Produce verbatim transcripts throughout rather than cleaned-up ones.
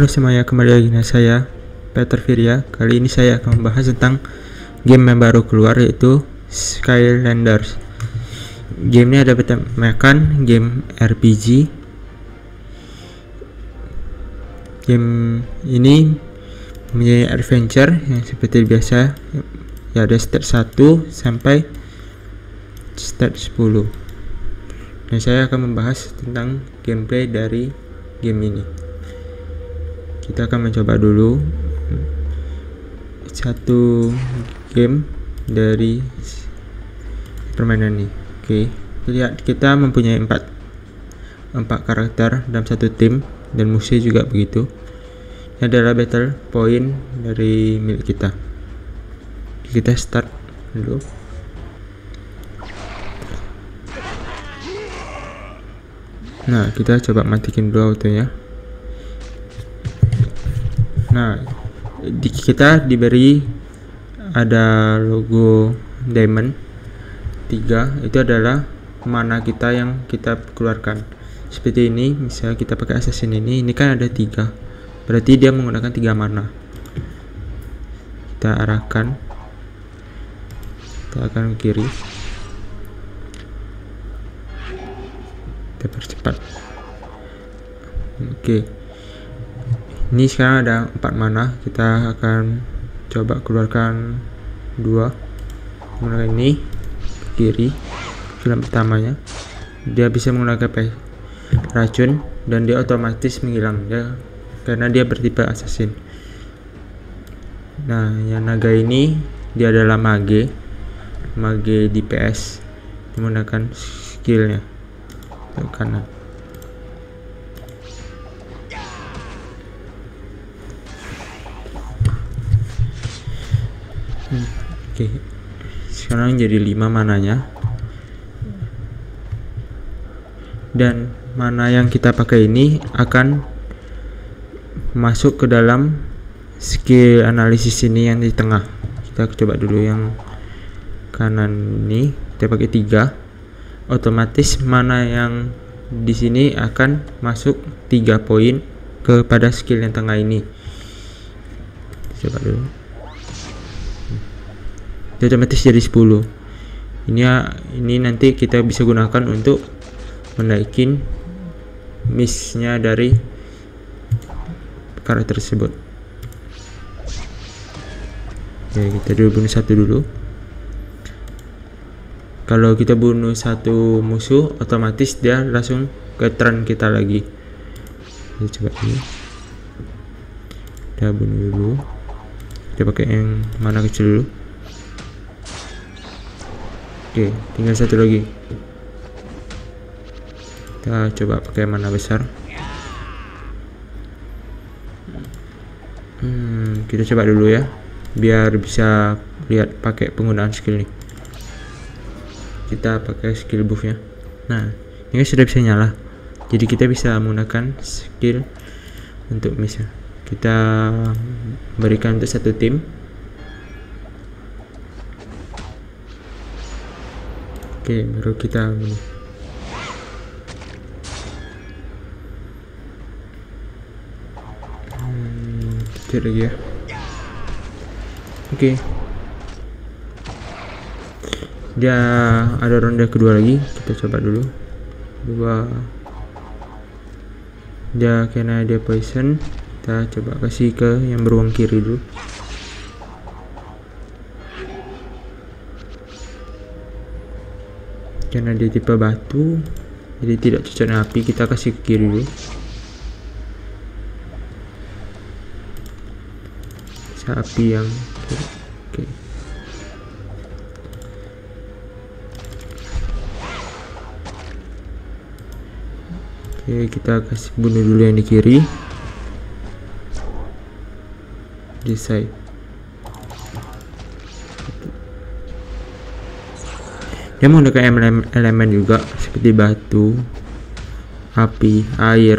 Halo semuanya, kembali lagi dengan saya Peter Viriya. Kali ini saya akan membahas tentang game yang baru keluar, yaitu Skylanders. Game ini ada bertemakan game R P G. Game ini mempunyai adventure yang seperti biasa, ya, ada step satu sampai step sepuluh. Dan saya akan membahas tentang gameplay dari game ini. Kita akan mencoba dulu satu game dari permainan ini. Oke, lihat, kita mempunyai empat empat karakter dalam satu tim, dan musuh juga begitu. Ini adalah battle point dari milik kita. Kita start dulu. Nah, kita coba matikan dulu autonya. Nah, di, kita diberi ada logo diamond tiga, itu adalah mana kita yang kita keluarkan. Seperti ini, misalnya kita pakai assassin ini, ini kan ada tiga, berarti dia menggunakan tiga mana. Kita arahkan, kita akan ke kiri, kita percepat. Oke. Okay. Ini sekarang ada empat mana, kita akan coba keluarkan dua menggunakan ini kiri. Film pertamanya dia bisa menggunakan racun dan dia otomatis menghilang ya, karena dia bertipe assassin. Nah, yang naga ini dia adalah mage mage D P S, menggunakan skillnya ke kanan. Hmm, Oke, okay. Sekarang jadi lima mananya, dan mana yang kita pakai ini akan masuk ke dalam skill analisis ini yang di tengah. Kita coba dulu yang kanan ini, kita pakai tiga, otomatis mana yang di sini akan masuk tiga poin kepada skill yang tengah ini. Coba dulu, otomatis jadi sepuluh. Ini ini nanti kita bisa gunakan untuk menaikin miss-nya dari karakter tersebut. Ya, kita dulu bunuh satu dulu. Kalau kita bunuh satu musuh, otomatis dia langsung ke turn kita lagi. Kita coba ini. Kita bunuh dulu. Kita pakai yang mana kecil dulu. Oke, okay, tinggal satu lagi. Kita coba pakai mana besar. Hmm, kita coba dulu ya, biar bisa lihat pakai penggunaan skill nih. Kita pakai skill buffnya. Nah, ini sudah bisa nyala. Jadi kita bisa menggunakan skill untuk misalnya kita berikan untuk satu tim. Oke, baru kita ini. Hmm, kecil lagi ya. Oke. Dia ada ronde kedua lagi. Kita coba dulu. Dua. Dia kena dia poison. Kita coba kasih ke yang beruang kiri dulu. Karena dia tipe batu, jadi tidak cocok dengan api. Kita kasih ke kiri dulu. Api yang kiri. Oke. Oke, kita kasih bunuh dulu yang di kiri. Di side. Dia menggunakan elemen, elemen juga seperti batu, api, air.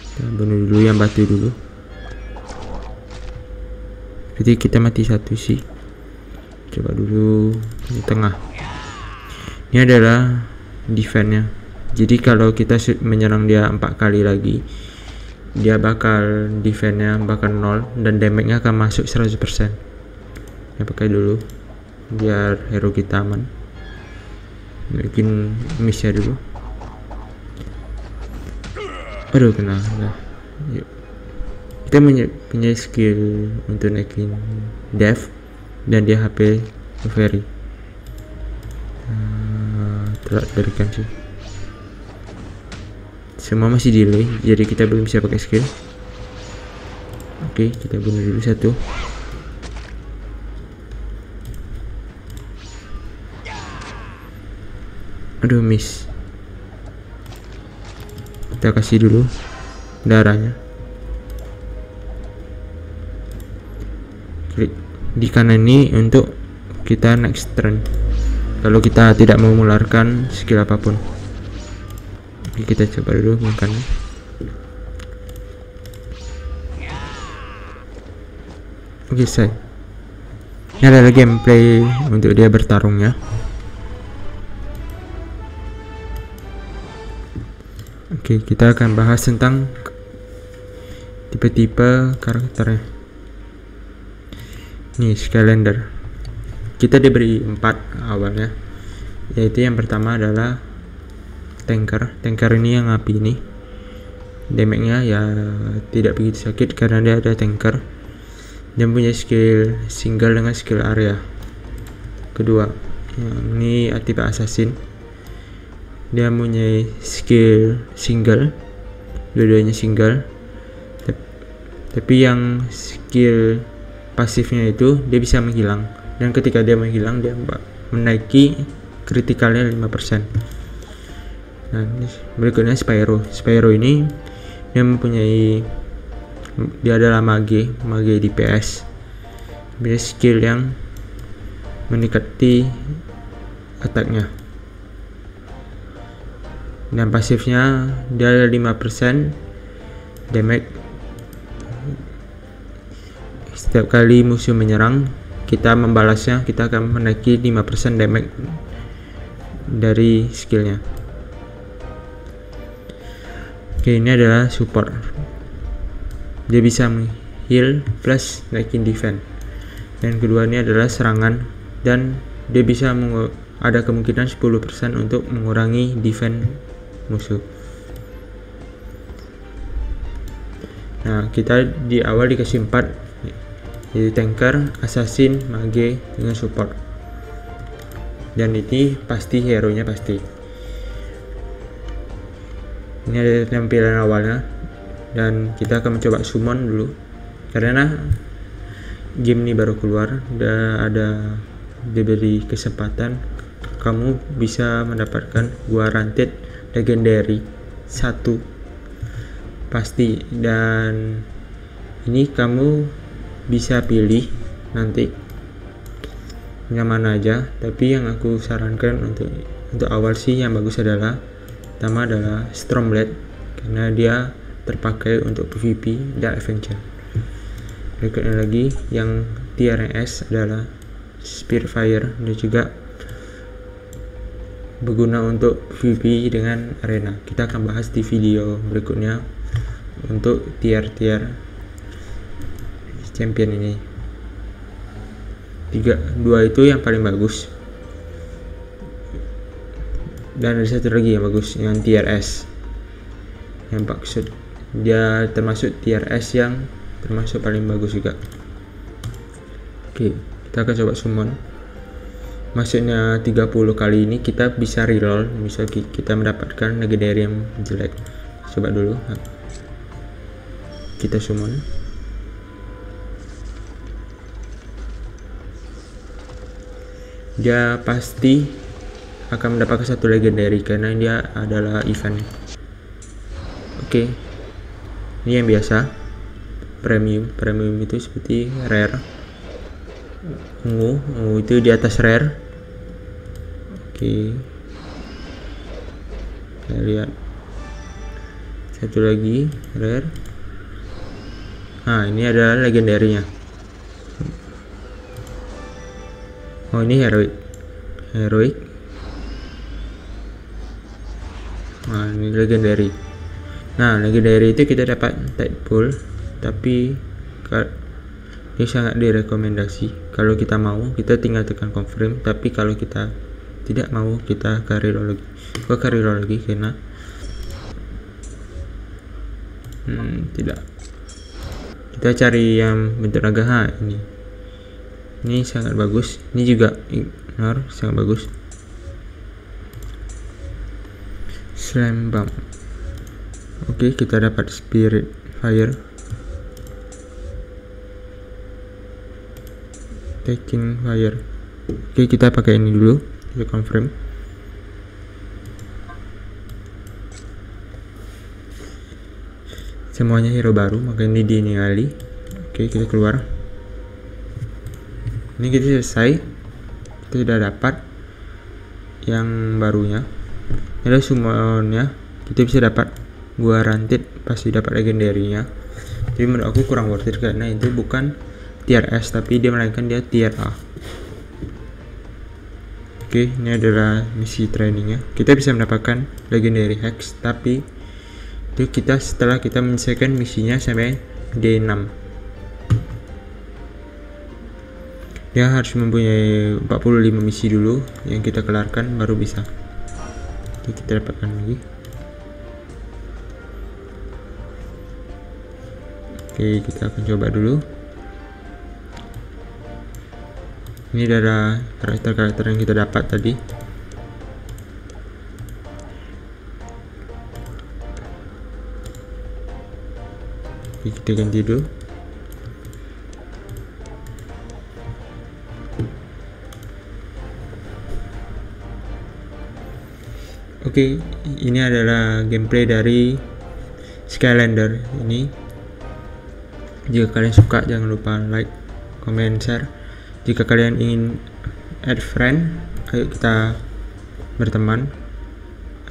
Kita bunuh dulu yang batu dulu. Jadi kita mati satu sih. Coba dulu di tengah. Ini adalah defense-nya. Jadi kalau kita menyerang dia empat kali lagi, dia bakal defense-nya bakal nol dan damage-nya akan masuk seratus persen. Ya, pakai dulu biar hero kita aman. Mungkin miss ya dulu. Aduh, kena. Nah, yuk. Kita punya skill untuk naikin dev dan dia H P very. Uh, telat berikan sih. Semua masih delay, jadi kita belum bisa pakai skill. Oke, okay, kita bunuh dulu satu. Aduh, miss. Kita kasih dulu darahnya. Klik di kanan ini untuk kita next turn. Kalau kita tidak mengeluarkan skill apapun. Oke, kita coba dulu makannya. Oke, say. Ini adalah gameplay untuk dia bertarungnya. Oke, kita akan bahas tentang tipe-tipe karakternya. Nih, Skylander. Kita diberi empat awalnya. Yaitu yang pertama adalah tanker. Tanker ini yang api ini damage-nya ya tidak begitu sakit karena dia ada tanker dan punya skill single dengan skill area. Kedua, yang ini tipe assassin, dia punya skill single, dua-duanya single, tapi yang skill pasifnya itu dia bisa menghilang, dan ketika dia menghilang dia menaiki kritikalnya lima persen. Nah, berikutnya Spyro. Spyro ini dia mempunyai, dia adalah mage, mage di P S. Dia skill yang mendekati attack-nya. Dan pasifnya dia ada lima persen damage. Setiap kali musuh menyerang, kita membalasnya, kita akan menaiki lima persen damage dari skillnya. Oke, ini adalah support. Dia bisa heal plus naikin defense. Dan kedua ini adalah serangan, dan dia bisa ada kemungkinan sepuluh persen untuk mengurangi defense musuh. Nah, kita di awal dikasih empat, jadi tanker, assassin, mage, dengan support. Dan ini pasti hero-nya pasti. Ini ada tampilan awalnya, dan kita akan mencoba summon dulu karena game ini baru keluar. Udah ada diberi kesempatan kamu bisa mendapatkan guaranteed legendary satu pasti, dan ini kamu bisa pilih nanti yang mana aja, tapi yang aku sarankan untuk untuk awal sih yang bagus adalah pertama adalah Stromlet karena dia terpakai untuk P V P dan adventure. Berikutnya lagi yang T R S adalah Spirit Fire, dia juga berguna untuk P V P dengan arena. Kita akan bahas di video berikutnya untuk tier-tier champion ini. Tiga, dua itu yang paling bagus. Dan ada satu lagi yang bagus, yang T R S yang maksud dia termasuk T R S yang termasuk paling bagus juga. Oke, kita akan coba summon. Maksudnya tiga puluh kali ini kita bisa reroll, bisa kita mendapatkan legendary yang jelek. Coba dulu kita summon. Dia pasti akan mendapatkan satu legendary karena dia adalah event. Oke, okay. Ini yang biasa, premium. Premium itu seperti rare, ungu, ungu itu di atas rare. Oke, okay. Kita lihat satu lagi rare. Nah, ini adalah legendarinya. Oh, ini heroic, heroic. Nah, ini legendary. Nah, legendary itu kita dapat tadpole, tapi ini sangat direkomendasi. Kalau kita mau, kita tinggal tekan confirm, tapi kalau kita tidak mau, kita karirologi ke karirologi karena hmm, tidak, kita cari yang bentuk naga. Ha, ini ini sangat bagus, ini juga ignore, sangat bagus. Slam bump. Oke, okay, kita dapat Spirit Fire, taking fire. Oke, okay, kita pakai ini dulu, kita confirm. Semuanya hero baru, maka ini di ini kali. Oke, okay, kita keluar. Ini kita selesai, kita sudah dapat yang barunya. Ini ada summonnya, kita bisa dapat guaranteed pasti dapat legendarinya. Tapi menurut aku kurang worth it karena itu bukan T R S, tapi dia melainkan dia T R A. Oke, ini adalah misi trainingnya. Kita bisa mendapatkan legendary hex, tapi itu kita setelah kita menyelesaikan misinya sampai D enam. Dia harus mempunyai empat puluh lima misi dulu yang kita kelarkan baru bisa. Oke, kita dapatkan lagi. Oke, kita akan coba dulu. Ini adalah karakter-karakter yang kita dapat tadi. Oke, kita ganti dulu. Oke, ini adalah gameplay dari Skylander ini. Jika kalian suka, jangan lupa like, comment, share. Jika kalian ingin add friend, ayo kita berteman.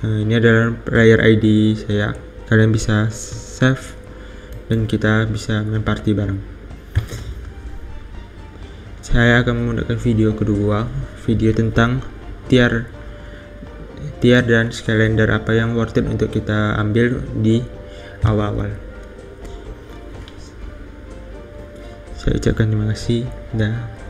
Ini adalah player I D saya. Kalian bisa save dan kita bisa main party bareng. Saya akan menggunakan video kedua, video tentang tier tier dan Skylander, apa yang worth it untuk kita ambil di awal-awal. Saya ucapkan terima kasih. Dah.